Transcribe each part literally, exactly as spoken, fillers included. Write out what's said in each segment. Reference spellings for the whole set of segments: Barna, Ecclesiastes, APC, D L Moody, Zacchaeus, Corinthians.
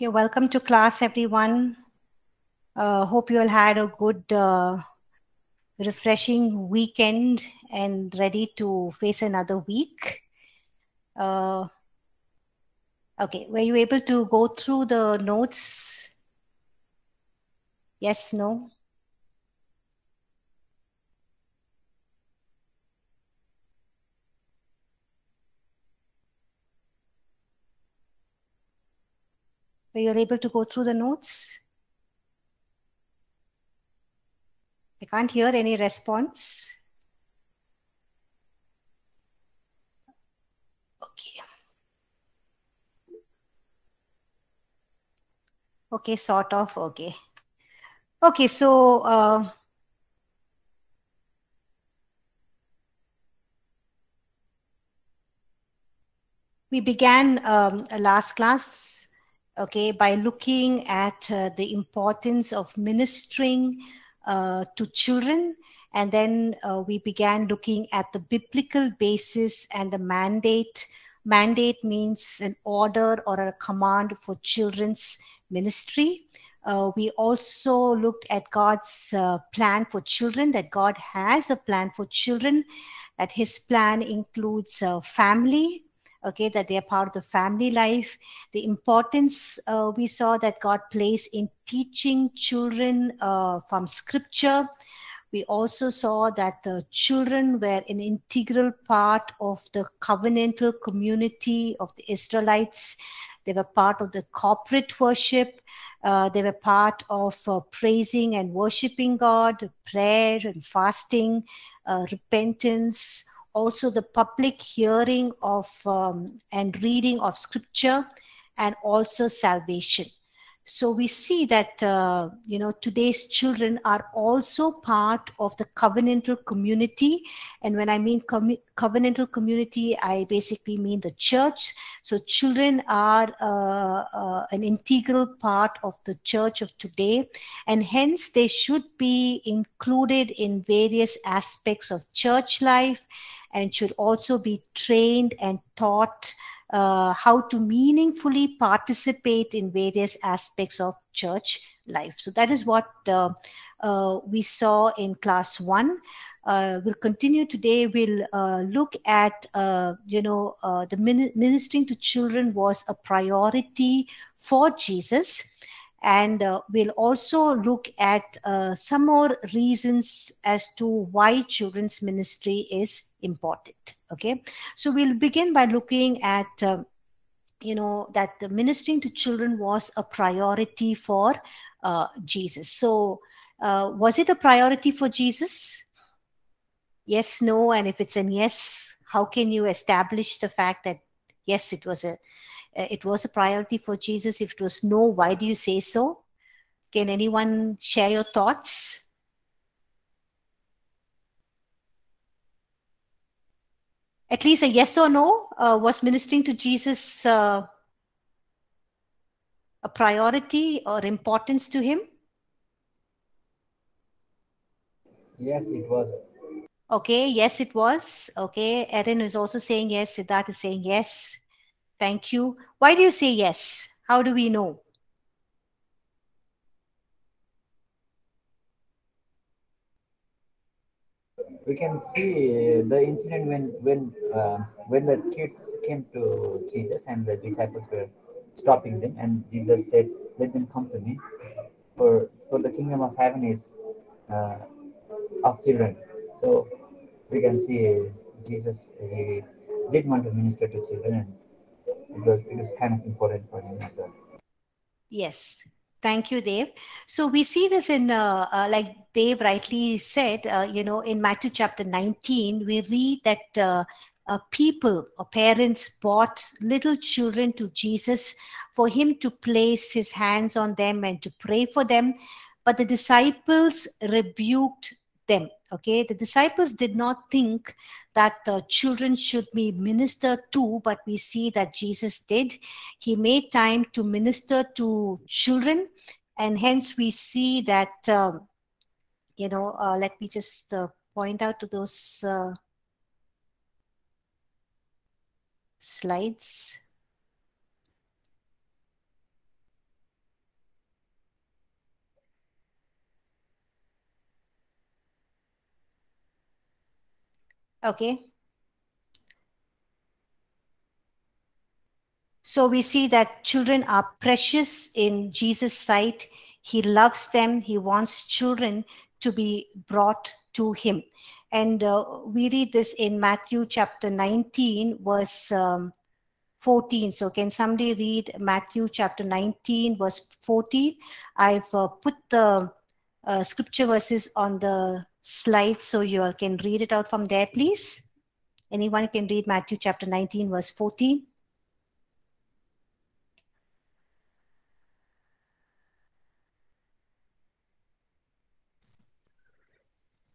Okay, welcome to class, everyone. Uh, hope you all had a good, uh, refreshing weekend and ready to face another week. Uh, okay, were you able to go through the notes? Yes, no? You're able to go through the notes? I can't hear any response. Okay. Okay, sort of, okay. Okay, so uh, we began um, last class, okay, by looking at uh, the importance of ministering uh, to children. And then uh, we began looking at the biblical basis and the mandate. Mandate means an order or a command for children's ministry. Uh, we also looked at God's uh, plan for children, that God has a plan for children, that his plan includes uh, family, okay, that they are part of the family life. The importance uh, we saw that God plays in teaching children uh, from scripture. We also saw that the children were an integral part of the covenantal community of the Israelites. They were part of the corporate worship. Uh, they were part of uh, praising and worshiping God, prayer and fasting, uh, repentance, also the public hearing of um, and reading of scripture, and also salvation. So we see that, uh, you know, today's children are also part of the covenantal community. And when I mean com- covenantal community, I basically mean the church. So children are uh, uh, an integral part of the church of today, and hence they should be included in various aspects of church life, and should also be trained and taught Uh, how to meaningfully participate in various aspects of church life. So that is what uh, uh, we saw in class one. Uh, we'll continue today. We'll uh, look at, uh, you know, uh, the ministering to children was a priority for Jesus. And uh, we'll also look at uh, some more reasons as to why children's ministry is important. Okay, so we'll begin by looking at, uh, you know, that the ministering to children was a priority for uh, Jesus. So uh, was it a priority for Jesus? Yes, no, and if it's a yes, how can you establish the fact that, yes, it was a It was a priority for Jesus? If it was no, why do you say so? Can anyone share your thoughts? At least a yes or no. Uh, was ministering to Jesus uh, a priority or importance to him? Yes, it was. Okay, yes, it was. Okay, Erin is also saying yes. Siddharth is saying yes. Thank you. Why do you say yes? How do we know? We can see the incident when when uh, when the kids came to Jesus and the disciples were stopping them, and Jesus said, "Let them come to me, for for the kingdom of heaven is uh, of children." So we can see Jesus, he did want to minister to children, and It was, it was kind of important for him as well. Yes. Thank you, Dave. So we see this in, uh, uh, like Dave rightly said, uh, you know, in Matthew chapter nineteen, we read that uh, uh, people or parents brought little children to Jesus for him to place his hands on them and to pray for them. But the disciples rebuked them. Okay, the disciples did not think that uh, children should be ministered to, but we see that Jesus did. He made time to minister to children, and hence we see that, um, you know, uh, let me just uh, point out to those uh, slides. Okay. So we see that children are precious in Jesus' sight. He loves them. He wants children to be brought to him. And uh, we read this in Matthew chapter nineteen, verse um, fourteen. So can somebody read Matthew chapter nineteen, verse fourteen? I've uh, put the uh, scripture verses on the slide, so you all can read it out from there, please. Anyone can read Matthew chapter nineteen, verse fourteen?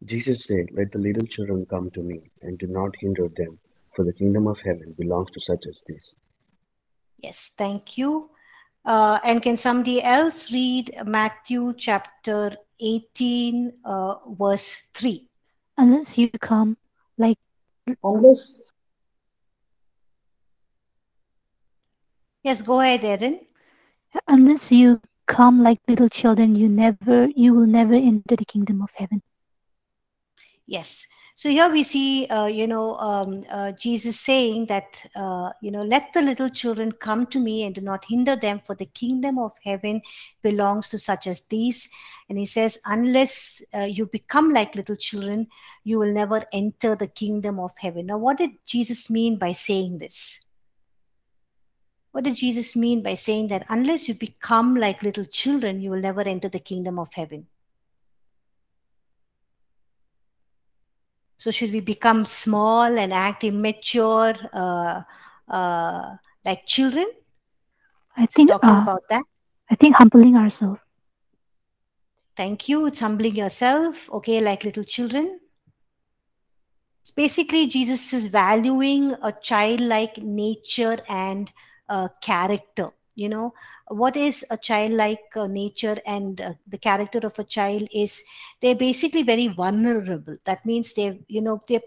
Jesus said, "Let the little children come to me, and do not hinder them, for the kingdom of heaven belongs to such as this." Yes, thank you. Uh, and can somebody else read Matthew chapter eighteen, uh, verse three? Unless you come like... Unless... Yes, go ahead, Erin. Unless you come like little children, you never, you will never enter the kingdom of heaven. Yes. So here we see, uh, you know, um, uh, Jesus saying that, uh, you know, let the little children come to me and do not hinder them, for the kingdom of heaven belongs to such as these. And he says, unless uh, you become like little children, you will never enter the kingdom of heaven. Now, what did Jesus mean by saying this? What did Jesus mean by saying that unless you become like little children, you will never enter the kingdom of heaven? So should we become small and act immature uh, uh, like children? I think talking uh, about that. I think humbling ourselves. Thank you. It's humbling yourself, okay, like little children. It's basically Jesus is valuing a childlike nature and uh, character. You know, what is a childlike uh, nature and uh, the character of a child is they're basically very vulnerable. That means they're, you know, they're,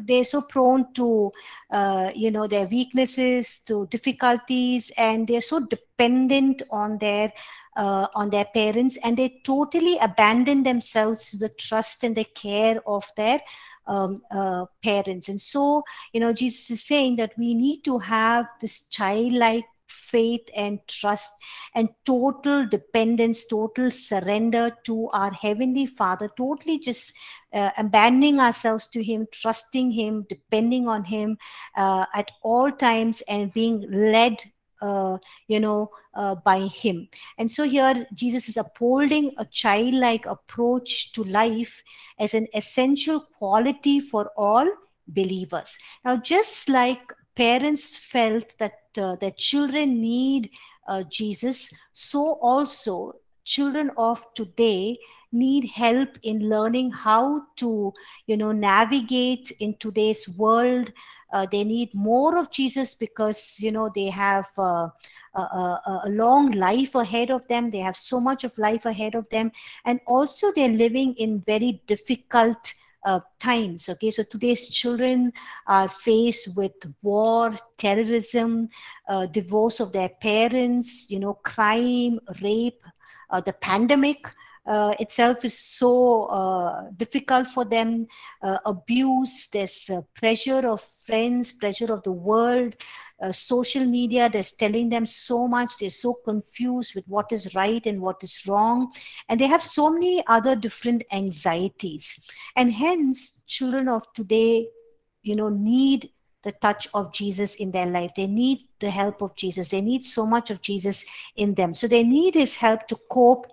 they're so prone to, uh, you know, their weaknesses, to difficulties, and they're so dependent on their, uh, on their parents, and they totally abandon themselves to the trust and the care of their Um, uh, parents. And so, you know, Jesus is saying that we need to have this childlike faith and trust and total dependence, total surrender to our Heavenly Father, totally just uh, abandoning ourselves to Him, trusting Him, depending on Him uh, at all times, and being led Uh, you know, uh, by Him. And so here Jesus is upholding a childlike approach to life as an essential quality for all believers. Now, just like parents felt that uh, their children need uh, Jesus, so also children of today need help in learning how to, you know, navigate in today's world. Uh, they need more of Jesus because, you know, they have uh, a, a, a long life ahead of them. They have so much of life ahead of them. And also they're living in very difficult Uh, times. Okay, so today's children are faced with war, terrorism, uh, divorce of their parents, you know, crime, rape, uh, the pandemic uh, itself is so uh, difficult for them, uh, abuse, there's uh, pressure of friends, pressure of the world, uh, social media, that's telling them so much, they're so confused with what is right and what is wrong, and they have so many other different anxieties. And hence, children of today, you know, need the touch of Jesus in their life. They need the help of Jesus. They need so much of Jesus in them. So they need His help to cope,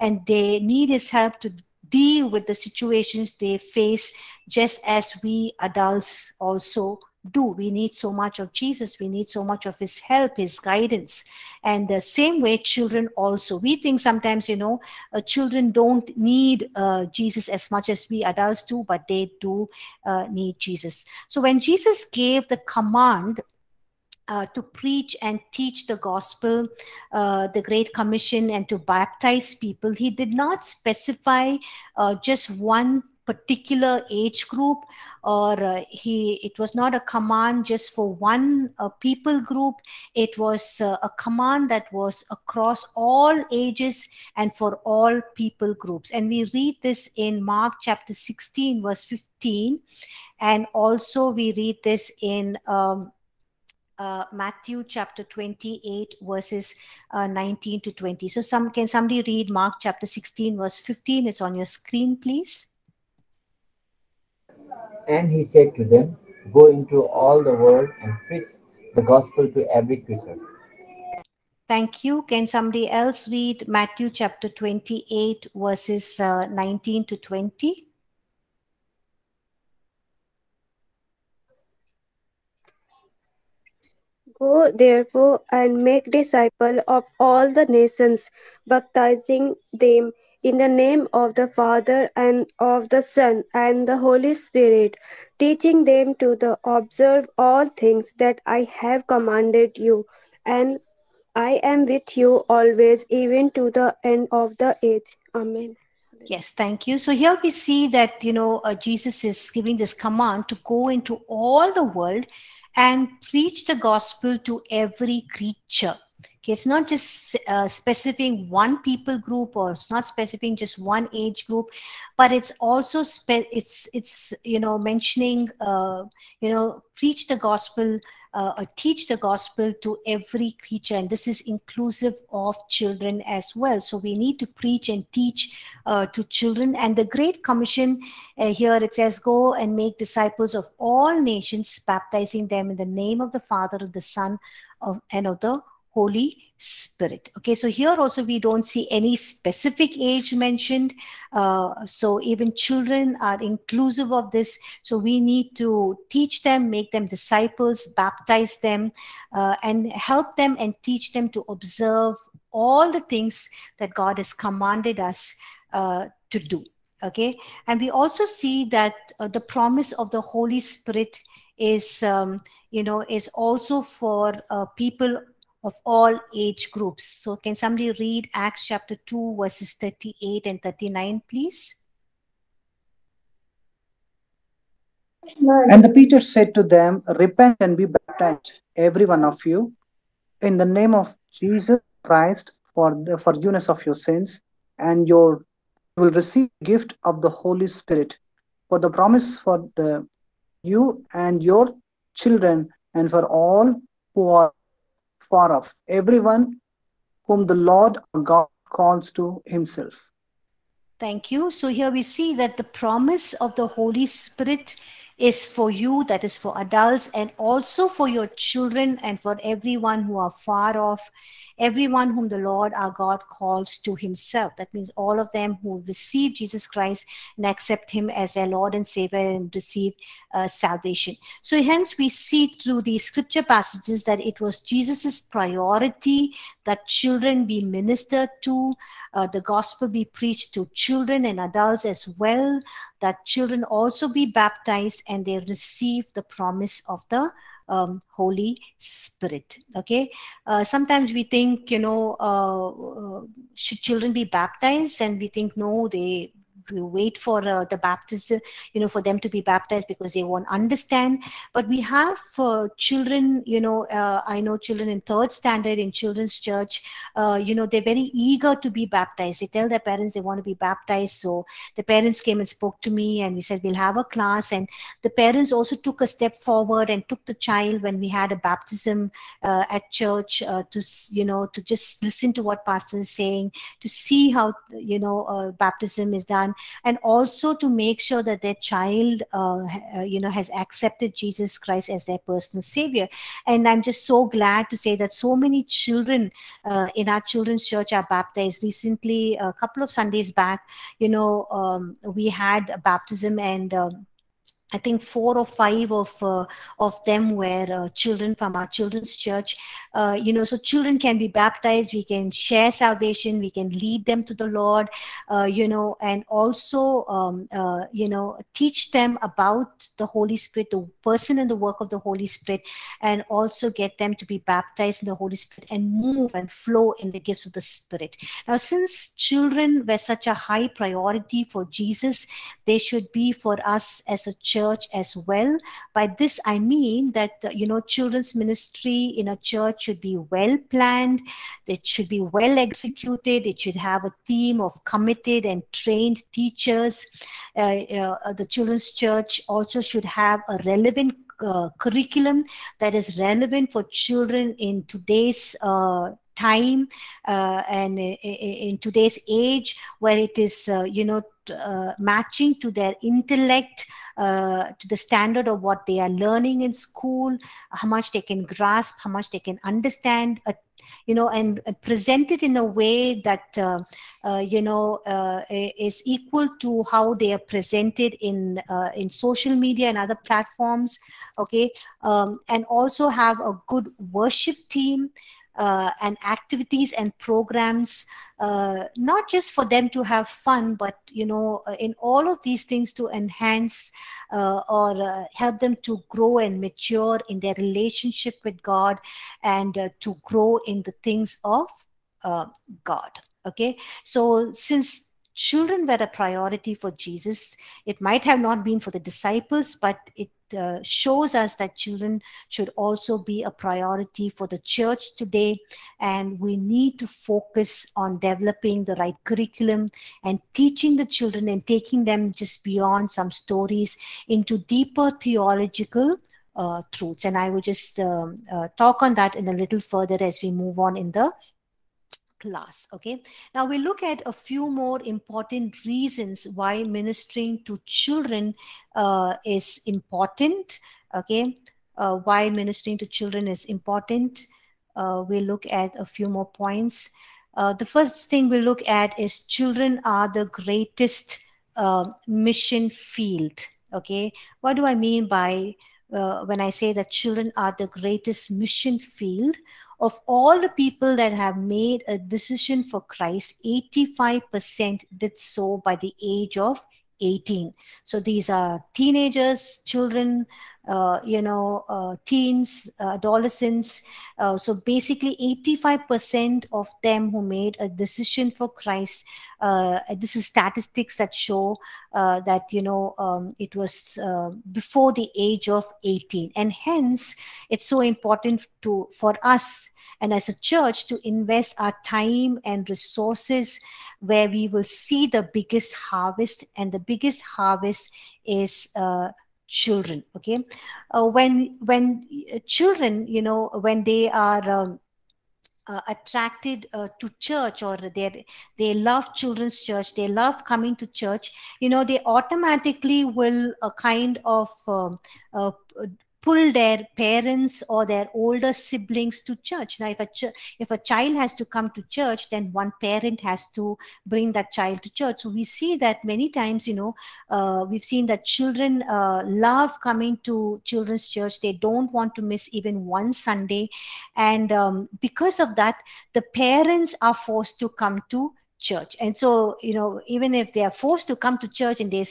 and they need His help to deal with the situations they face, just as we adults also do. We need so much of Jesus. We need so much of His help, His guidance. And the same way children also. We think sometimes, you know, uh, children don't need uh, Jesus as much as we adults do, but they do uh, need Jesus. So when Jesus gave the command Uh, to preach and teach the gospel, uh, the Great Commission, and to baptize people, He did not specify uh, just one particular age group, or uh, he it was not a command just for one uh, people group. It was uh, a command that was across all ages and for all people groups. And we read this in Mark chapter sixteen verse fifteen, and also we read this in um, Uh, Matthew chapter twenty-eight verses uh, nineteen to twenty. So some can somebody read Mark chapter sixteen verse fifteen? It's on your screen, please. And he said to them, go into all the world and preach the gospel to every creature. Thank you. Can somebody else read Matthew chapter twenty-eight verses uh, nineteen to twenty? Go therefore and make disciples of all the nations, baptizing them in the name of the Father and of the Son and the Holy Spirit, teaching them to the observe all things that I have commanded you. And I am with you always, even to the end of the age. Amen. Yes, thank you. So here we see that, you know, uh, Jesus is giving this command to go into all the world and preach the gospel to every creature. Okay, it's not just uh, specifying one people group, or it's not specifying just one age group, but it's also spe it's it's you know mentioning uh, you know preach the gospel uh, or teach the gospel to every creature, and this is inclusive of children as well. So we need to preach and teach uh, to children. And the Great Commission uh, here, it says, go and make disciples of all nations, baptizing them in the name of the Father, of the Son, of and of the Holy Spirit. Okay, so here also we don't see any specific age mentioned. Uh, so even children are inclusive of this. So we need to teach them, make them disciples, baptize them, uh, and help them and teach them to observe all the things that God has commanded us uh, to do. Okay, and we also see that uh, the promise of the Holy Spirit is, um, you know, is also for uh, people of all age groups. So can somebody read Acts chapter two verses thirty-eight and thirty-nine, please? And Peter said to them, repent and be baptized, every one of you, in the name of Jesus Christ for the forgiveness of your sins, and you will receive the gift of the Holy Spirit. For the promise for the you and your children, and for all who are far off, everyone whom the Lord God calls to himself. Thank you. So here we see that the promise of the Holy Spirit is for you, that is for adults, and also for your children, and for everyone who are far off, everyone whom the Lord our God calls to himself. That means all of them who receive Jesus Christ and accept him as their Lord and Savior and receive uh, salvation. So hence we see through these scripture passages that it was Jesus's priority that children be ministered to, uh, the gospel be preached to children and adults as well, that children also be baptized and they receive the promise of the um, Holy Spirit. Okay, uh, sometimes we think, you know, uh, uh, should children be baptized? And we think, no, they we wait for uh, the baptism, you know, for them to be baptized because they won't understand. But we have uh, children, you know, uh, I know children in third standard in children's church, uh, you know, they're very eager to be baptized. They tell their parents they want to be baptized. So the parents came and spoke to me and we said, we'll have a class. And the parents also took a step forward and took the child when we had a baptism uh, at church uh, to, you know, to just listen to what pastor is saying, to see how, you know, uh, baptism is done. And also to make sure that their child, uh, you know, has accepted Jesus Christ as their personal savior. And I'm just so glad to say that so many children uh, in our children's church are baptized. Recently, a couple of Sundays back, you know, um, we had a baptism, and um, I think four or five of uh, of them were uh, children from our children's church. Uh, you know, so children can be baptized. We can share salvation. We can lead them to the Lord. Uh, you know, and also um, uh, you know, teach them about the Holy Spirit, the person and the work of the Holy Spirit, and also get them to be baptized in the Holy Spirit and move and flow in the gifts of the Spirit. Now, since children were such a high priority for Jesus, they should be for us as a church. Church as well. By this I mean that uh, you know, children's ministry in a church should be well planned, it should be well executed, it should have a team of committed and trained teachers. Uh, uh, the children's church also should have a relevant uh, curriculum that is relevant for children in today's uh, time uh, and in today's age, where it is uh, you know, Uh, matching to their intellect, uh, to the standard of what they are learning in school, how much they can grasp, how much they can understand, uh, you know, and uh, present it in a way that, uh, uh, you know, uh, is equal to how they are presented in uh, in social media and other platforms, okay? Um, and also have a good worship team, Uh, and activities and programs, uh, not just for them to have fun, but, you know, in all of these things to enhance uh, or uh, help them to grow and mature in their relationship with God and uh, to grow in the things of uh, God. Okay, so since children were a priority for Jesus, it might have not been for the disciples, but it Uh, shows us that children should also be a priority for the church today, and we need to focus on developing the right curriculum and teaching the children and taking them just beyond some stories into deeper theological uh, truths. And I will just um, uh, talk on that in a little further as we move on in the class. Okay, now we look at a few more important reasons why ministering to children uh, is important. Okay, uh, why ministering to children is important. Uh, we look at a few more points. Uh, the first thing we look at is children are the greatest uh, mission field. Okay, what do I mean by Uh, when I say that children are the greatest mission field? Of all the people that have made a decision for Christ, eighty-five percent did so by the age of eighteen. So these are teenagers, children, uh, you know, uh, teens, uh, adolescents. Uh, so basically eighty-five percent of them who made a decision for Christ, uh, this is statistics that show uh, that, you know, um, it was uh, before the age of eighteen. And hence, it's so important to for us and as a church to invest our time and resources where we will see the biggest harvest, and the biggest harvest is uh, children. Okay, uh, when when children, you know, when they are um, Uh, attracted uh, to church, or they they love children's church, they love coming to church, you know, they automatically will uh, kind of um, uh, pull their parents or their older siblings to church. Now, if a, ch if a child has to come to church, then one parent has to bring that child to church. So we see that many times, you know, uh, we've seen that children uh, love coming to children's church. They don't want to miss even one Sunday. And um, because of that, the parents are forced to come to church. And so, you know, even if they are forced to come to church and they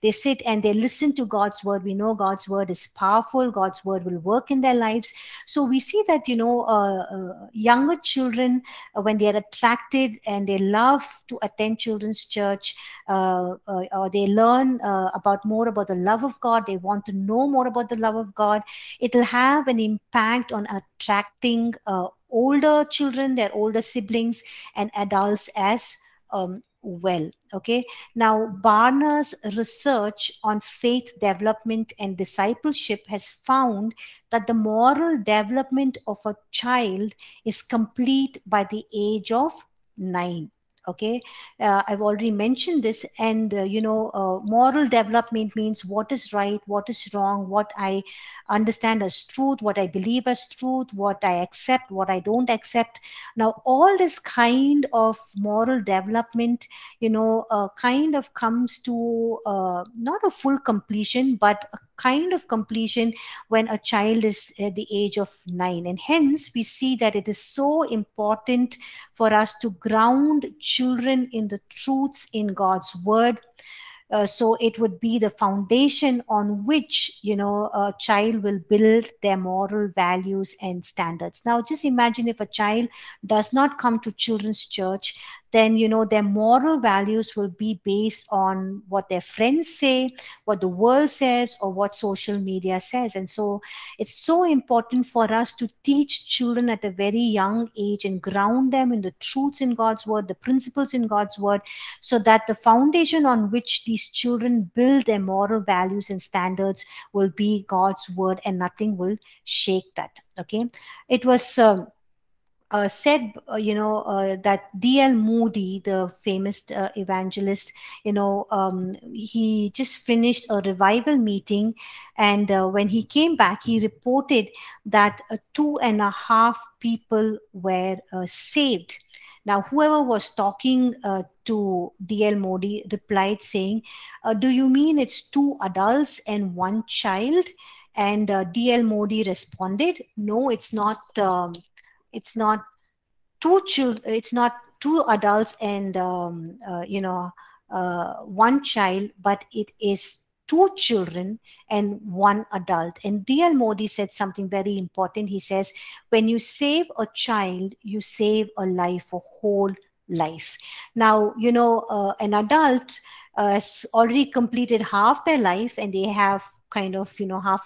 they sit and they listen to God's word, we know God's word is powerful, God's word will work in their lives. So we see that, you know, uh, uh, younger children, uh, when they are attracted and they love to attend children's church, uh, uh, or they learn uh, about more about the love of God, they want to know more about the love of God, it'll have an impact on attracting uh, older children, their older siblings, and adults as um, well. Okay. Now, Barna's research on faith development and discipleship has found that the moral development of a child is complete by the age of nine. Okay, uh, I've already mentioned this, and uh, you know, uh, moral development means what is right, what is wrong, what I understand as truth, what I believe as truth, what I accept, what I don't accept. Now, all this kind of moral development, you know, uh, kind of comes to uh, not a full completion, but a kind of completion when a child is at the age of nine. And hence, we see that it is so important for us to ground children in the truths in God's word. Uh, so it would be the foundation on which, you know, a child will build their moral values and standards. Now, just imagine if a child does not come to children's church, then, you know, their moral values will be based on what their friends say, what the world says, or what social media says. And so it's so important for us to teach children at a very young age and ground them in the truths in God's word, the principles in God's word, so that the foundation on which these children build their moral values and standards will be God's word, and nothing will shake that. Okay. It was um, Uh, said, uh, you know, uh, that D L Moody, the famous uh, evangelist, you know, um, he just finished a revival meeting. And uh, when he came back, he reported that uh, two and a half people were uh, saved. Now, whoever was talking uh, to D L Moody replied saying, uh, do you mean it's two adults and one child? And uh, D L Moody responded, no, it's not... Um, It's not two children. It's not two adults and um, uh, you know uh, one child, but it is two children and one adult. And D L Moody said something very important. He says, "When you save a child, you save a life, a whole life." Now, you know, uh, an adult uh, has already completed half their life, and they have kind of you know half.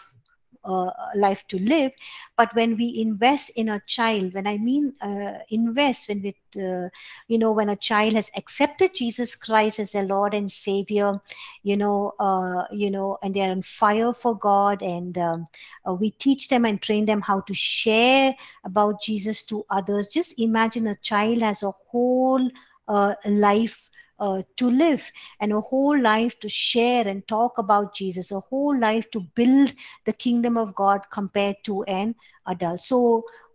Uh, life to live. But when we invest in a child, when I mean uh, invest, when we, uh, you know, when a child has accepted Jesus Christ as their Lord and Savior, you know, uh, you know, and they're on fire for God, and um, uh, we teach them and train them how to share about Jesus to others. Just imagine a child has a whole uh, life Uh, to live, and a whole life to share and talk about Jesus, a whole life to build the kingdom of God compared to an adult. So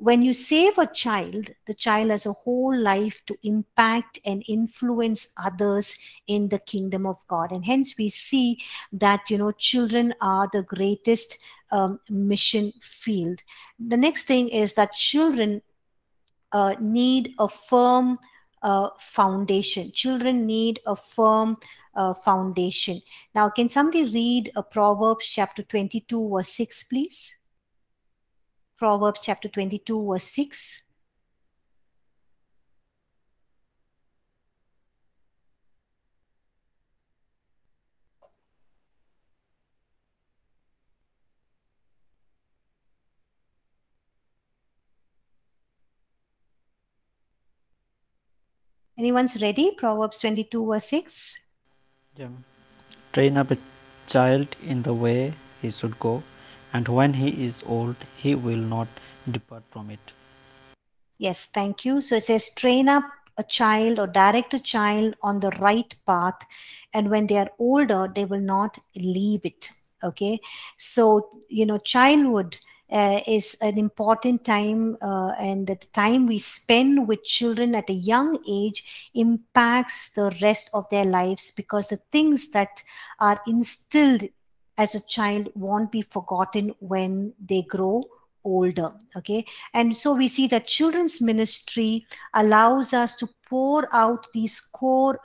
when you save a child, the child has a whole life to impact and influence others in the kingdom of God. And hence we see that, you know, children are the greatest um, mission field. The next thing is that children uh, need a firm Uh, foundation. Children need a firm uh, foundation. Now, can somebody read uh, Proverbs chapter twenty-two verse six, please? Proverbs chapter twenty-two verse six. Anyone's ready? Proverbs twenty-two verse six. Yeah. Train up a child in the way he should go, and when he is old, he will not depart from it. Yes, thank you. So it says, train up a child or direct a child on the right path, and when they are older, they will not leave it. Okay. So, you know, childhood Uh, is an important time, uh, and the time we spend with children at a young age impacts the rest of their lives, because the things that are instilled as a child won't be forgotten when they grow older. Okay. And so we see that children's ministry allows us to pour out these core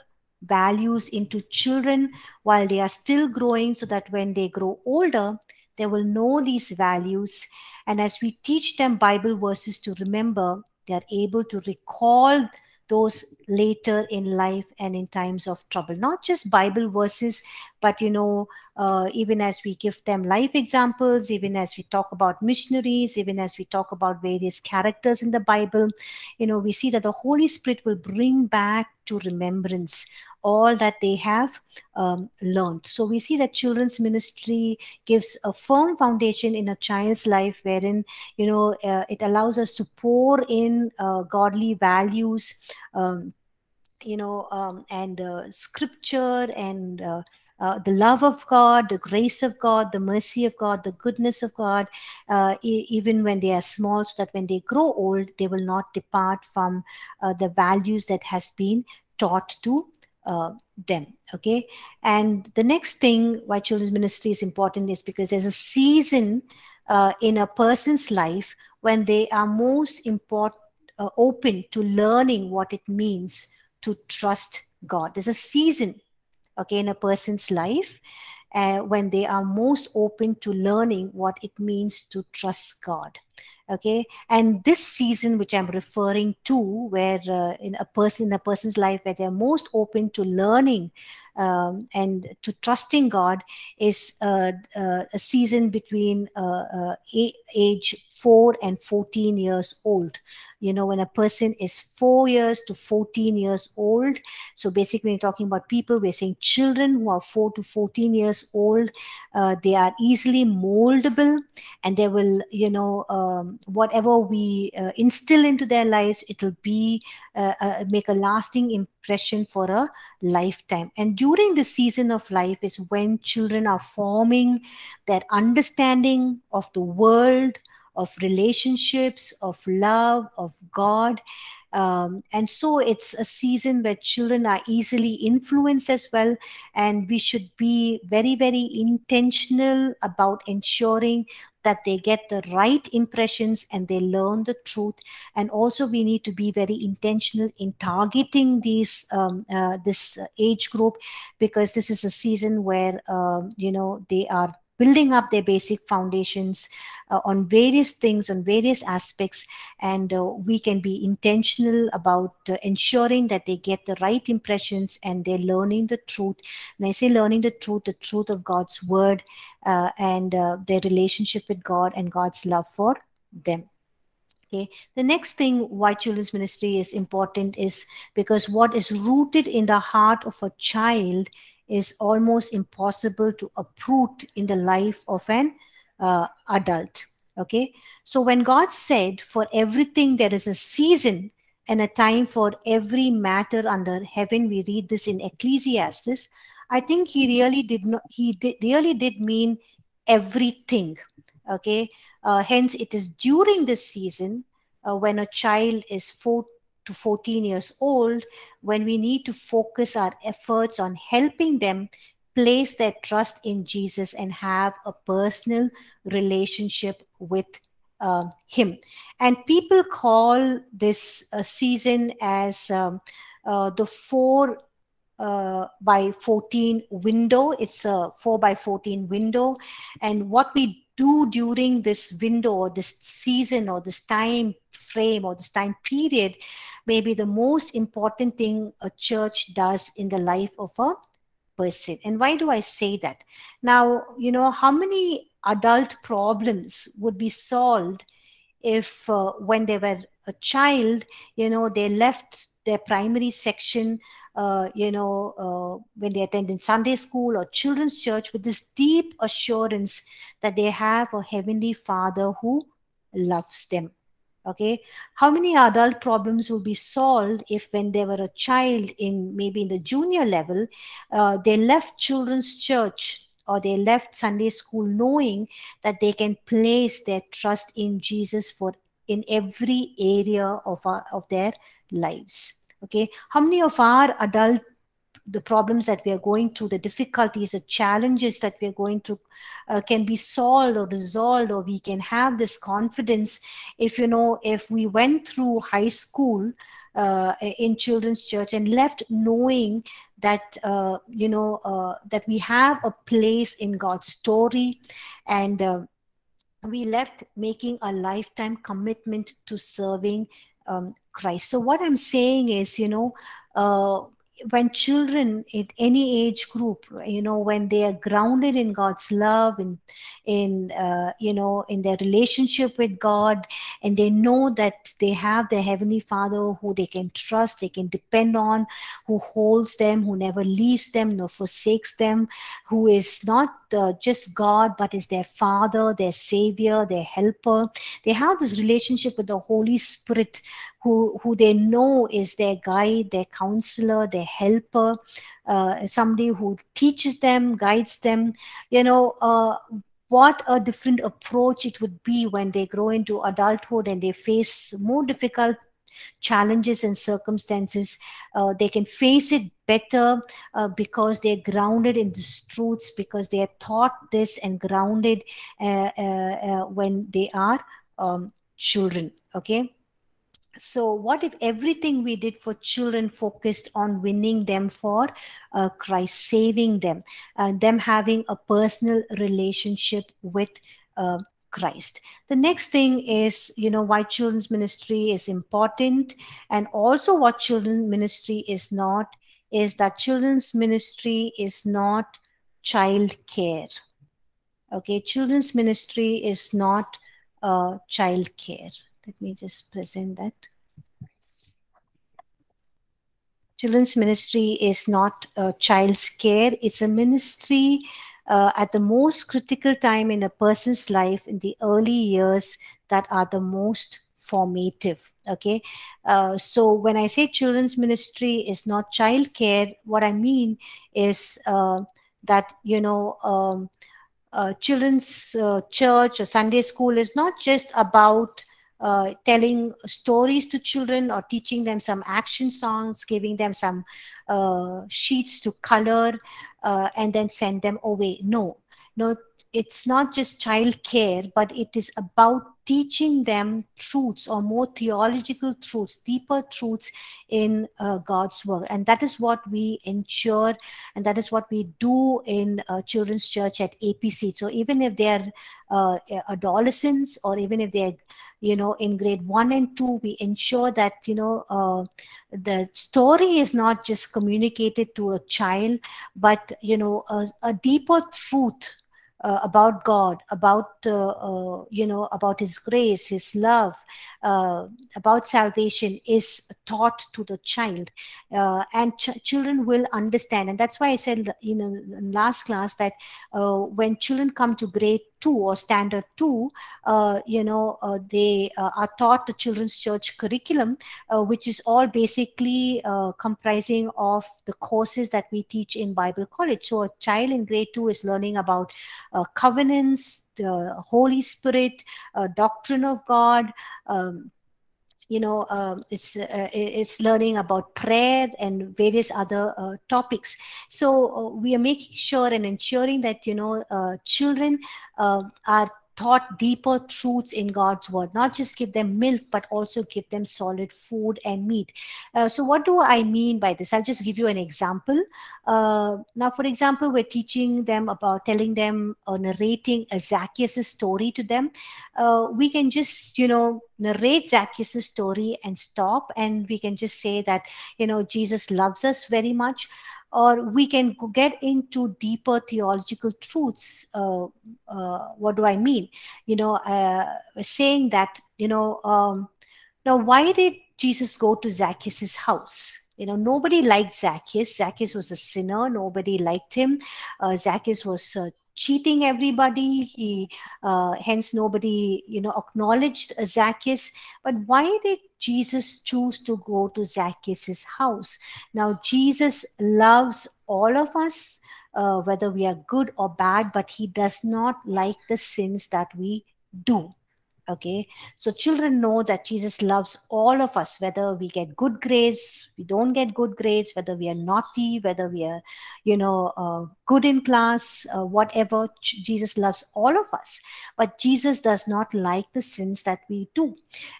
values into children while they are still growing, so that when they grow older, they will know these values. And as we teach them Bible verses to remember, they are able to recall those later in life and in times of trouble. Not just Bible verses, but, you know, uh, even as we give them life examples, even as we talk about missionaries, even as we talk about various characters in the Bible, you know, we see that the Holy Spirit will bring back to remembrance all that they have um, learned. So we see that children's ministry gives a firm foundation in a child's life, wherein, you know, uh, it allows us to pour in uh, godly values, um, you know, um, and uh, scripture, and uh, Uh, the love of God, the grace of God, the mercy of God, the goodness of God, uh, e even when they are small, so that when they grow old, they will not depart from uh, the values that has been taught to uh, them. Okay. And the next thing why children's ministry is important is because there's a season uh, in a person's life when they are most important, uh, open to learning what it means to trust God. There's a season, okay, in a person's life uh, when they are most open to learning what it means to trust God. Okay, and this season which I'm referring to, where uh, in a person, in a person's life where they're most open to learning um, and to trusting God, is uh, uh, a season between uh, uh, age four and fourteen years old. You know, when a person is four years to fourteen years old. So basically, when you're talking about people, we're saying children who are four to fourteen years old. Uh, they are easily moldable, and they will, you know. Um, whatever we uh, instill into their lives, it will be uh, uh, make a lasting impression for a lifetime. And during the season of life is when children are forming their understanding of the world, of relationships, of love, of God. Um, and so it's a season where children are easily influenced as well. And we should be very, very intentional about ensuring that they get the right impressions and they learn the truth. And also we need to be very intentional in targeting these, um, uh, this age group, because this is a season where, uh, you know, they are building up their basic foundations uh, on various things, on various aspects, and uh, we can be intentional about uh, ensuring that they get the right impressions and they're learning the truth. When I say learning the truth, the truth of God's word uh, and uh, their relationship with God and God's love for them. Okay. The next thing why children's ministry is important is because what is rooted in the heart of a child is almost impossible to uproot in the life of an uh, adult. Okay, so when God said, "For everything there is a season and a time for every matter under heaven," we read this in Ecclesiastes. I think He really did not. He did, really did mean everything. Okay, uh, hence it is during this season uh, when a child is four to fourteen years old, when we need to focus our efforts on helping them place their trust in Jesus and have a personal relationship with uh, Him. And people call this uh, season as um, uh, the four uh, by fourteen window. It's a four by fourteen window. And what we do during this window or this season or this time frame or this time period may be the most important thing a church does in the life of a person. And why do I say that? Now, you know, how many adult problems would be solved if uh, when they were a child, you know, they left their primary section, uh, you know, uh, when they attended Sunday school or children's church, with this deep assurance that they have a heavenly Father who loves them. Okay, how many adult problems will be solved if when they were a child in maybe in the junior level, uh, they left children's church or they left Sunday school knowing that they can place their trust in Jesus for in every area of, our, of their lives. Okay, how many of our adult the problems that we are going through, the difficulties, the challenges that we are going through uh, can be solved or resolved, or we can have this confidence if, you know, if we went through high school uh, in children's church and left knowing that, uh, you know, uh, that we have a place in God's story, and uh, we left making a lifetime commitment to serving um, Christ. So what I'm saying is, you know, uh, when children in any age group, you know, when they are grounded in God's love and in, in uh, you know, in their relationship with God, and they know that they have their Heavenly Father who they can trust, they can depend on, who holds them, who never leaves them, nor forsakes them, who is not uh, just God, but is their Father, their Savior, their Helper. They have this relationship with the Holy Spirit, Who, who they know is their guide, their counselor, their helper, uh, somebody who teaches them, guides them. You know, uh, what a different approach it would be when they grow into adulthood and they face more difficult challenges and circumstances. Uh, they can face it better uh, because they're grounded in these truths, because they are taught this and grounded uh, uh, uh, when they are um, children, okay? So what if everything we did for children focused on winning them for uh, Christ, saving them, uh, them having a personal relationship with uh, Christ? The next thing is, you know, why children's ministry is important, and also what children's ministry is not, is that children's ministry is not child care. Okay, children's ministry is not uh, child care. Let me just present that. Children's ministry is not uh, child's care. It's a ministry uh, at the most critical time in a person's life, in the early years that are the most formative. Okay, uh, so when I say children's ministry is not child care, what I mean is uh, that, you know, um, uh, children's uh, church or Sunday school is not just about Uh, telling stories to children or teaching them some action songs, giving them some uh, sheets to color, uh, and then send them away. No, no, it's not just child care, but it is about teaching them truths, or more theological truths, deeper truths in uh, God's word. And that is what we ensure, and that is what we do in uh, Children's Church at A P C. So even if they are uh, adolescents, or even if they are, you know, in grade one and two, we ensure that, you know, uh, the story is not just communicated to a child, but, you know, a, a deeper truth Uh, about God, about, uh, uh, you know, about His grace, His love, uh, about salvation is taught to the child. Uh, and ch children will understand. And that's why I said, you know, in last class that uh, when children come to grade two or standard two, uh, you know, uh, they uh, are taught the Children's Church curriculum, uh, which is all basically uh, comprising of the courses that we teach in Bible college. So a child in grade two is learning about uh, covenants, the Holy Spirit, uh, doctrine of God, um, you know, um, it's, uh, it's learning about prayer and various other uh, topics. So uh, we are making sure and ensuring that, you know, uh, children uh, are taught deeper truths in God's word, not just give them milk, but also give them solid food and meat. Uh, so what do I mean by this? I'll just give you an example. Uh, now, for example, we're teaching them about telling them or narrating a Zacchaeus' story to them. Uh, we can just, you know, narrate Zacchaeus' story and stop, and we can just say that, you know, Jesus loves us very much. Or we can get into deeper theological truths. Uh, uh, what do I mean? You know, uh, saying that, you know, um, now why did Jesus go to Zacchaeus' house? You know, nobody liked Zacchaeus. Zacchaeus was a sinner. Nobody liked him. Uh, Zacchaeus was uh, cheating everybody. He, uh, hence nobody, you know, acknowledged Zacchaeus. But why did Jesus choose to go to Zacchaeus' house? Now, Jesus loves all of us, uh, whether we are good or bad, but He does not like the sins that we do. Okay, so children know that Jesus loves all of us, whether we get good grades, we don't get good grades, whether we are naughty, whether we are, you know, uh, good in class, uh, whatever, Jesus loves all of us. But Jesus does not like the sins that we do.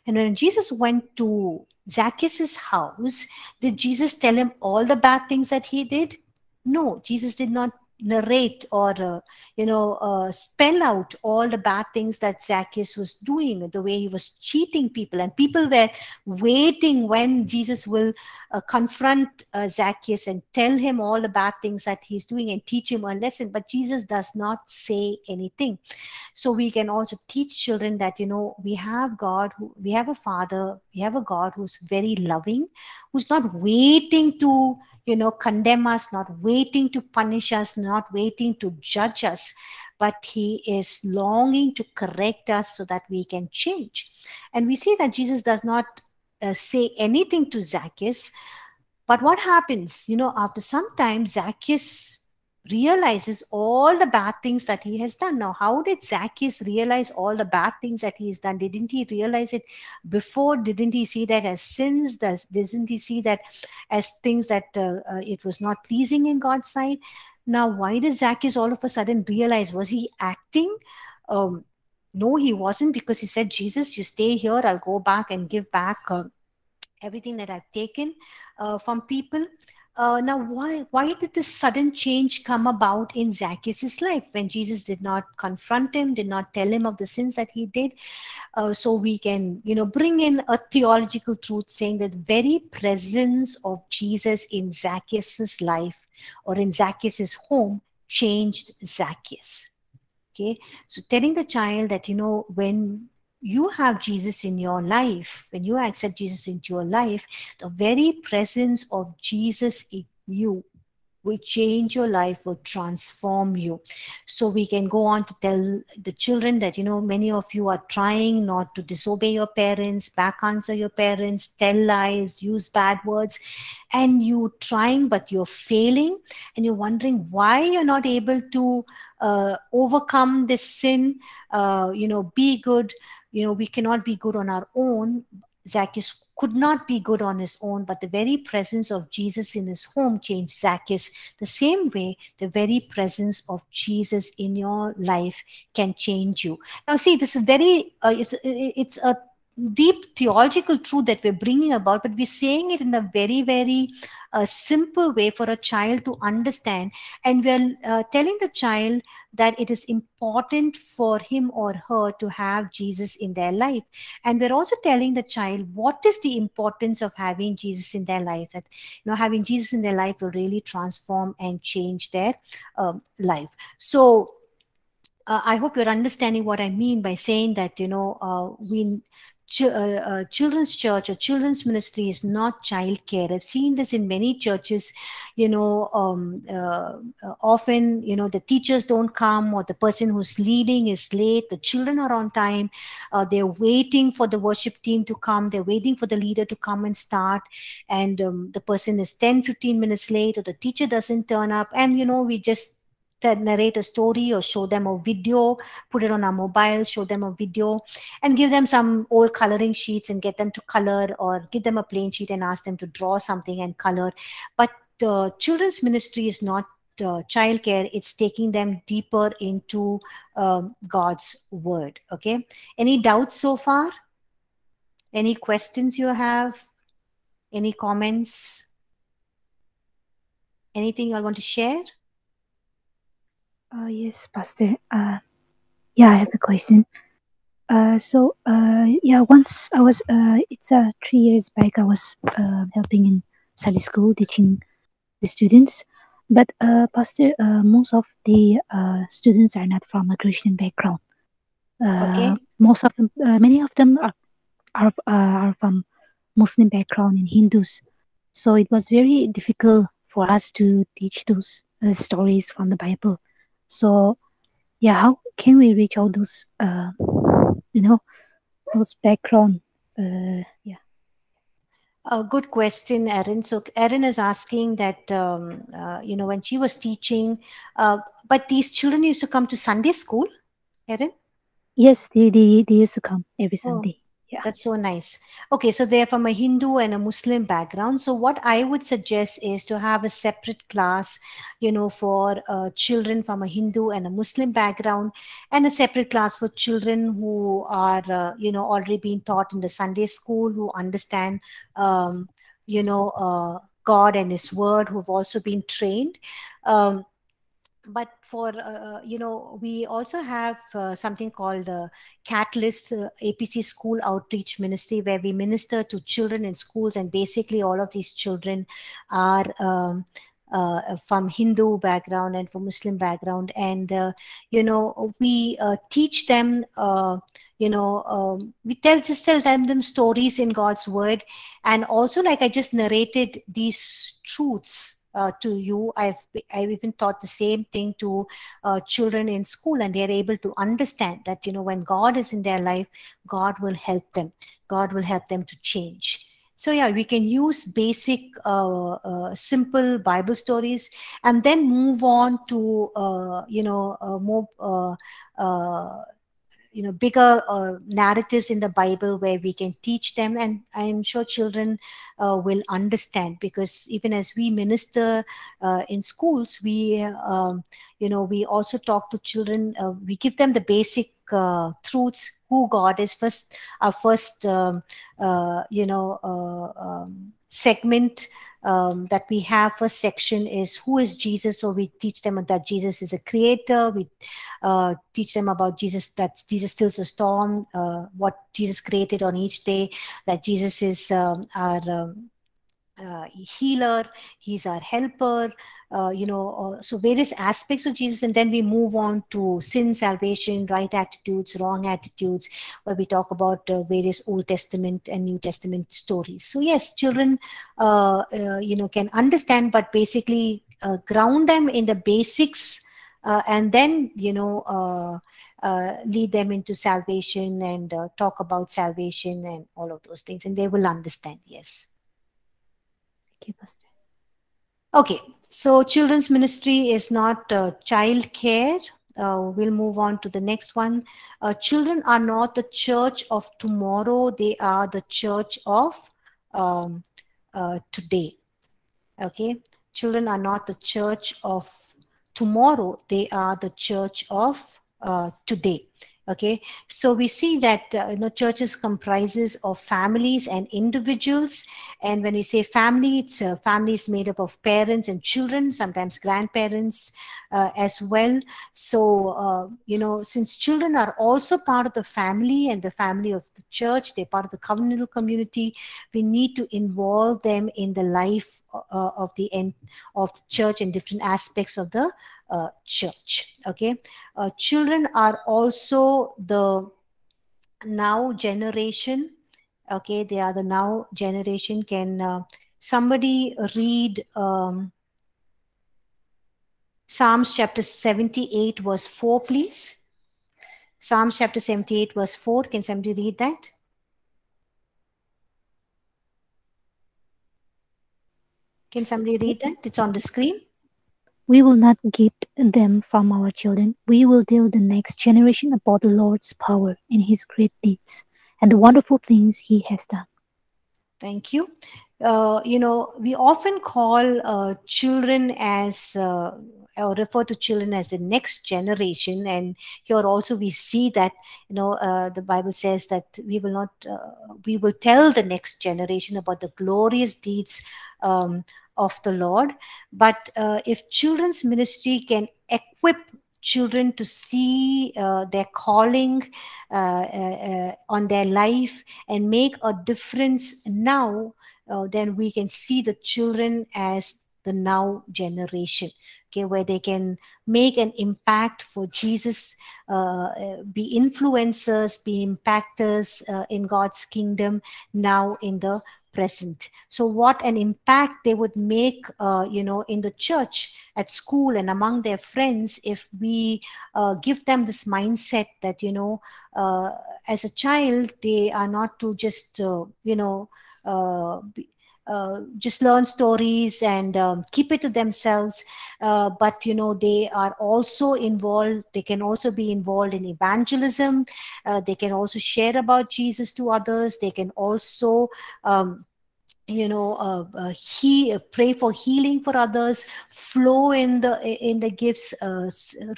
And when Jesus went to Zacchaeus' house, did Jesus tell him all the bad things that he did? No, Jesus did not narrate or, uh, you know, uh, spell out all the bad things that Zacchaeus was doing, the way he was cheating people. And people were waiting when Jesus will uh, confront uh, Zacchaeus and tell him all the bad things that he's doing and teach him a lesson. But Jesus does not say anything. So we can also teach children that, you know, we have God, who, we have a Father, we have a God who's very loving, who's not waiting to, you know, condemn us, not waiting to punish us, not waiting to judge us, but He is longing to correct us so that we can change. And we see that Jesus does not uh, say anything to Zacchaeus. But what happens? You know, after some time, Zacchaeus realizes all the bad things that he has done. Now, how did Zacchaeus realize all the bad things that he has done? Didn't he realize it before? Didn't he see that as sins? Does, didn't he see that as things that uh, uh, it was not pleasing in God's sight? Now, why did Zacchaeus all of a sudden realize? Was he acting? Um, no, he wasn't, because he said, Jesus, you stay here, I'll go back and give back uh, everything that I've taken uh, from people. Uh, now, why why did this sudden change come about in Zacchaeus' life when Jesus did not confront him, did not tell him of the sins that he did? Uh, so we can, you know, bring in a theological truth saying that the very presence of Jesus in Zacchaeus' life or in Zacchaeus' home changed Zacchaeus. Okay, so telling the child that, you know, when you have Jesus in your life, when you accept Jesus into your life, the very presence of Jesus in you will change your life, will transform you. So we can go on to tell the children that, you know, many of you are trying not to disobey your parents, back answer your parents, tell lies, use bad words, and you're trying, but you're failing, and you're wondering why you're not able to uh, overcome this sin, uh, you know, be good. You know, we cannot be good on our own. Zacchaeus could not be good on his own, but the very presence of Jesus in his home changed Zacchaeus. The same way, the very presence of Jesus in your life can change you. Now, see, this is very, uh, it's, it's a deep theological truth that we're bringing about, but we're saying it in a very, very uh, simple way for a child to understand. And we're uh, telling the child that it is important for him or her to have Jesus in their life. And we're also telling the child what is the importance of having Jesus in their life, that, you know, having Jesus in their life will really transform and change their um, life. So uh, I hope you're understanding what I mean by saying that, you know, uh, we... Ch uh, uh, children's church or children's ministry is not child care. I've seen this in many churches, you know, um, uh, often, you know, the teachers don't come, or the person who's leading is late, the children are on time, uh, they're waiting for the worship team to come, they're waiting for the leader to come and start, and um, the person is ten, fifteen minutes late, or the teacher doesn't turn up, and, you know, we just narrate a story or show them a video, put it on our mobile, show them a video, and give them some old coloring sheets and get them to color, or give them a plain sheet and ask them to draw something and color. But uh, children's ministry is not uh, child care. It's taking them deeper into um, God's word. Okay. Any doubts so far? Any questions you have? Any comments? Anything you all want to share? Uh, yes, Pastor. Uh, yeah, I have a question. Uh, so, uh, yeah, once I was, uh, it's uh, three years back, I was uh, helping in Sunday school, teaching the students. But, uh, Pastor, uh, most of the uh, students are not from a Christian background. Uh, okay. Most of them, uh, many of them are, are, uh, are from Muslim background and Hindus. So it was very difficult for us to teach those uh, stories from the Bible. So, yeah, how can we reach out those, uh, you know, those background, uh, yeah. A good question, Erin. So Erin is asking that, um, uh, you know, when she was teaching, uh, but these children used to come to Sunday school, Erin? Yes, they, they, they used to come every Sunday. Oh. Yeah. That's so nice. Okay, so they're from a Hindu and a Muslim background. So what I would suggest is to have a separate class, you know, for uh, children from a Hindu and a Muslim background, and a separate class for children who are, uh, you know, already being taught in the Sunday school, who understand, um, you know, uh, God and His Word, who've also been trained. Um, But for, uh, you know, we also have uh, something called uh, Catalyst uh, A P C School Outreach Ministry, where we minister to children in schools, and basically all of these children are um, uh, from Hindu background and from Muslim background. And, uh, you know, we uh, teach them, uh, you know, um, we tell just tell them, them stories in God's Word. And also, like I just narrated these truths Uh, to you, I've I've even taught the same thing to uh, children in school, and they're able to understand that, you know, when God is in their life, God will help them. God will help them to change. So yeah, we can use basic, uh, uh, simple Bible stories, and then move on to uh, you know uh, more uh, uh, you know bigger uh, narratives in the Bible where we can teach them, and I am sure children uh, will understand, because even as we minister uh, in schools, we um, you know we also talk to children. Uh, we give them the basic Uh, truths, who God is. First, our first um, uh, you know uh, um, segment um, that we have, first section, is who is Jesus. So we teach them that Jesus is a creator. We uh, teach them about Jesus, that Jesus stills the storm, uh, what Jesus created on each day, that Jesus is um, our um, Uh, healer, he's our helper, uh, you know, uh, so various aspects of Jesus. And then we move on to sin, salvation, right attitudes, wrong attitudes, where we talk about uh, various Old Testament and New Testament stories. So yes, children, uh, uh, you know, can understand, but basically uh, ground them in the basics, uh, and then, you know, uh, uh, lead them into salvation and uh, talk about salvation and all of those things, and they will understand, yes. Okay, so children's ministry is not uh, child care. Uh, we'll move on to the next one. Uh, children are not the church of tomorrow. They are the church of um, uh, today. Okay, children are not the church of tomorrow. They are the church of uh, today. Okay, so we see that uh, you know churches comprises of families and individuals, and when we say family, it's uh, families made up of parents and children, sometimes grandparents uh, as well. So uh, you know, since children are also part of the family and the family of the church, they're part of the covenantal community. We need to involve them in the life uh, of the end of the church and different aspects of the Uh, church. Okay, uh, children are also the now generation. Okay, they are the now generation. Can uh, somebody read um, Psalms chapter seventy-eight verse four, please? Psalms chapter seventy-eight verse four. Can somebody read that? Can somebody read that? It's on the screen. We will not get them from our children. We will tell the next generation about the Lord's power and his great deeds and the wonderful things he has done. Thank you. Uh, you know, we often call uh, children as, uh, or refer to children as the next generation. And here also we see that, you know, uh, the Bible says that we will not, uh, we will tell the next generation about the glorious deeds um, of the Lord. But uh, if children's ministry can equip children to see uh, their calling uh, uh, uh, on their life and make a difference now, uh, then we can see the children as the now generation, okay, where they can make an impact for Jesus, uh, be influencers, be impactors uh, in God's kingdom now in the present. So what an impact they would make, uh, you know, in the church, at school, and among their friends, if we uh, give them this mindset that, you know, uh, as a child, they are not to just, uh, you know, uh, be, Uh, just learn stories and um, keep it to themselves, uh, but you know they are also involved. They can also be involved in evangelism. Uh, they can also share about Jesus to others. They can also um, you know uh, uh, he uh, pray for healing for others, flow in the in the gifts, uh,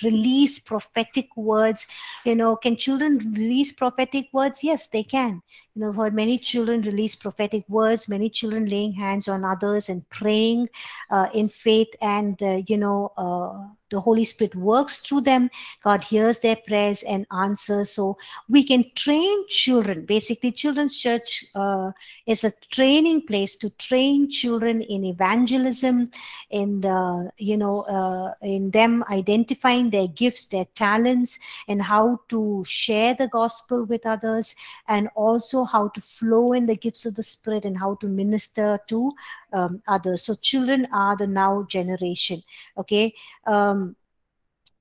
release prophetic words. You know, can children release prophetic words? Yes, they can. You know, I've heard many children release prophetic words, many children laying hands on others and praying uh, in faith, and, uh, you know, uh, the Holy Spirit works through them. God hears their prayers and answers. So we can train children. Basically, children's church uh, is a training place to train children in evangelism, and, uh, you know, uh, in them identifying their gifts, their talents, and how to share the gospel with others, and also how to flow in the gifts of the Spirit and how to minister to um, others. So children are the now generation. Okay, um,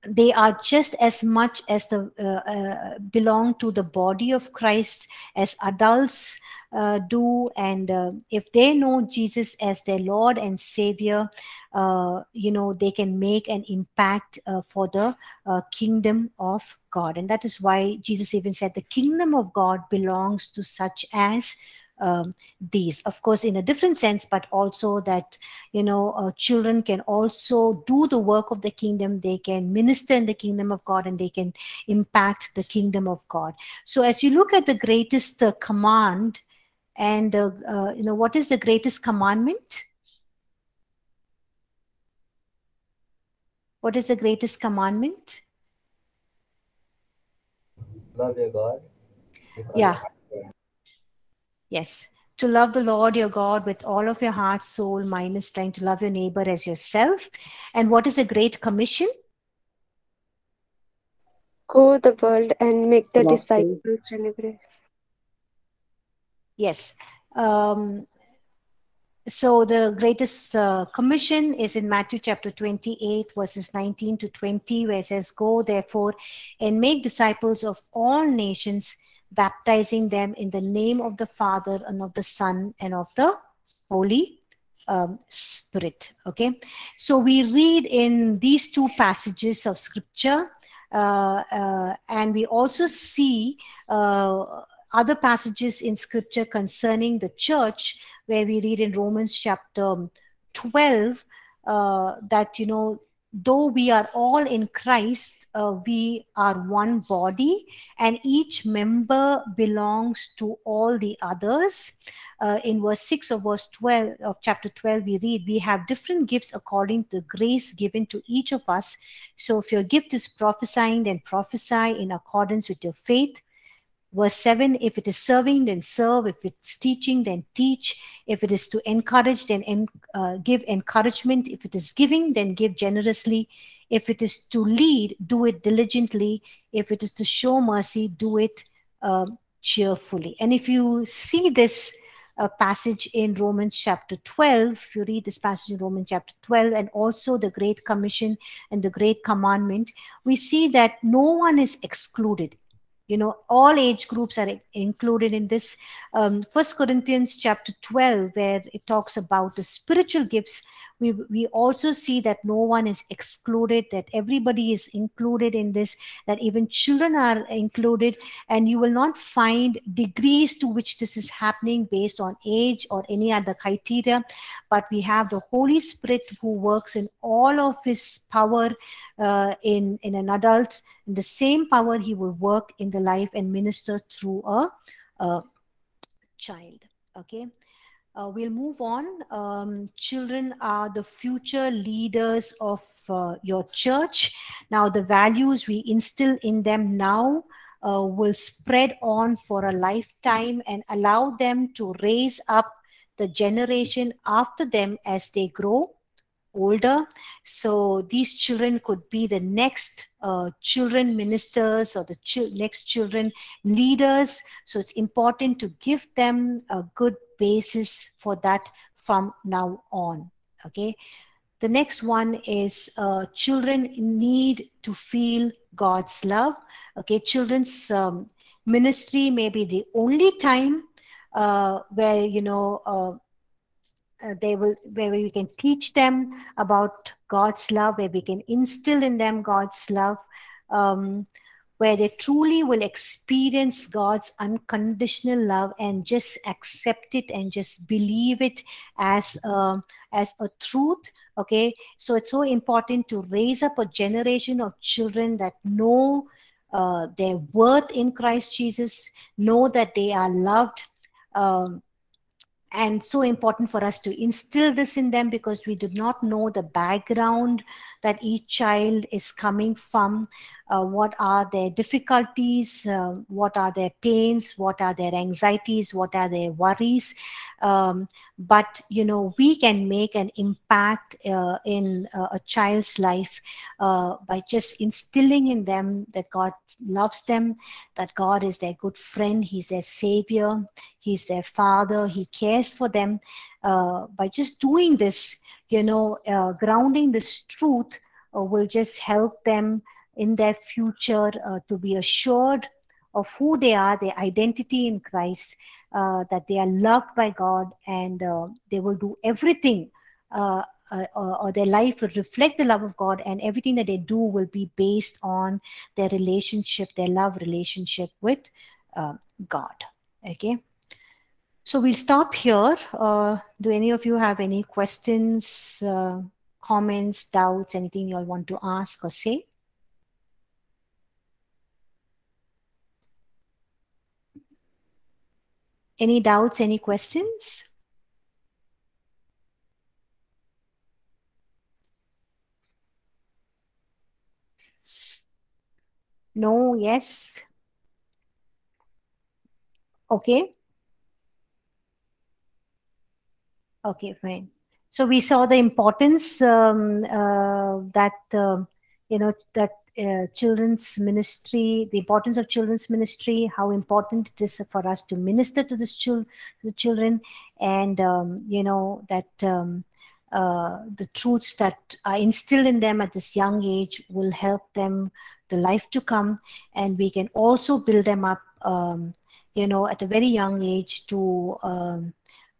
they are just as much as the uh, uh, belong to the body of Christ as adults uh, do, and uh, if they know Jesus as their Lord and Savior, uh, you know, they can make an impact uh, for the uh, kingdom of God. And that is why Jesus even said the kingdom of God belongs to such as Um, these, of course, in a different sense, but also that, you know, uh, children can also do the work of the kingdom. They can minister in the kingdom of God, and they can impact the kingdom of God. So as you look at the greatest uh, command, and uh, uh, you know, what is the greatest commandment? What is the greatest commandment? Love your God. Yeah. Yes, to love the Lord your God with all of your heart, soul, mind, and strength, to love your neighbor as yourself. And what is a great commission? Go the world and make the love disciples. You. Yes. Um, so the greatest uh, commission is in Matthew chapter twenty-eight, verses nineteen to twenty, where it says, "Go therefore and make disciples of all nations, baptizing them in the name of the Father and of the Son and of the Holy um, Spirit." Okay, so we read in these two passages of scripture, uh, uh, and we also see uh, other passages in scripture concerning the church, where we read in Romans chapter twelve uh, that, you know, though we are all in Christ, uh, we are one body, and each member belongs to all the others. Uh, in verse six of verse twelve of chapter twelve, we read, "We have different gifts according to the grace given to each of us. So if your gift is prophesying, then prophesy in accordance with your faith." Verse seven, "If it is serving, then serve. If it's teaching, then teach. If it is to encourage, then en uh, give encouragement. If it is giving, then give generously. If it is to lead, do it diligently. If it is to show mercy, do it uh, cheerfully." And if you see this uh, passage in Romans chapter twelve, if you read this passage in Romans chapter twelve, and also the Great Commission and the Great Commandment, we see that no one is excluded. You know, all age groups are included in this. Um, First Corinthians chapter twelve, where it talks about the spiritual gifts, we, we also see that no one is excluded, that everybody is included in this, that even children are included, and you will not find degrees to which this is happening based on age or any other criteria, but we have the Holy Spirit who works in all of his power uh, in, in an adult. In the same power, he will work in the the life and minister through a, a child. Okay, uh, we'll move on. Um, children are the future leaders of uh, your church. Now, the values we instill in them now uh, will spread on for a lifetime and allow them to raise up the generation after them as they grow older. So these children could be the next uh, children ministers or the ch next children leaders. So it's important to give them a good basis for that from now on. Okay. The next one is uh, children need to feel God's love. Okay. Children's um, ministry may be the only time uh, where, you know, uh, Uh, they will, where we can teach them about God's love, where we can instill in them God's love, um, where they truly will experience God's unconditional love and just accept it and just believe it as a, as a truth. Okay, so it's so important to raise up a generation of children that know uh, their worth in Christ Jesus, know that they are loved. Um, And so important for us to instill this in them, because we do not know the background that each child is coming from. Uh, what are their difficulties? Uh, what are their pains? What are their anxieties? What are their worries? Um, but, you know, we can make an impact uh, in uh, a child's life uh, by just instilling in them that God loves them, that God is their good friend, he's their savior, he's their father, he cares for them. Uh, by just doing this, you know, uh, grounding this truth uh, will just help them in their future, uh, to be assured of who they are, their identity in Christ, uh, that they are loved by God, and uh, they will do everything, uh, uh, or, or their life will reflect the love of God, and everything that they do will be based on their relationship, their love relationship with uh, God. Okay. So we'll stop here. Uh, do any of you have any questions, uh, comments, doubts, anything you all want to ask or say? Any doubts, any questions? No, yes. Okay. Okay, fine. So we saw the importance um, uh, that, uh, you know, that uh, children's ministry, the importance of children's ministry, how important it is for us to minister to this chil the children, and, um, you know, that um, uh, the truths that are instilled in them at this young age will help them the life to come, and we can also build them up, um, you know, at a very young age to... Um,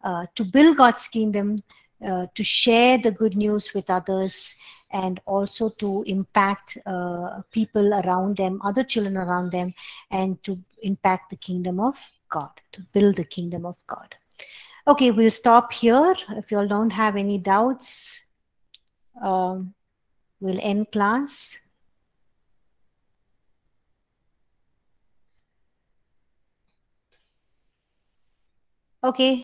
Uh, to build God's kingdom, uh, to share the good news with others, and also to impact uh, people around them, other children around them, and to impact the kingdom of God, to build the kingdom of God. Okay, we'll stop here. If you all don't have any doubts, um, we'll end class. Okay.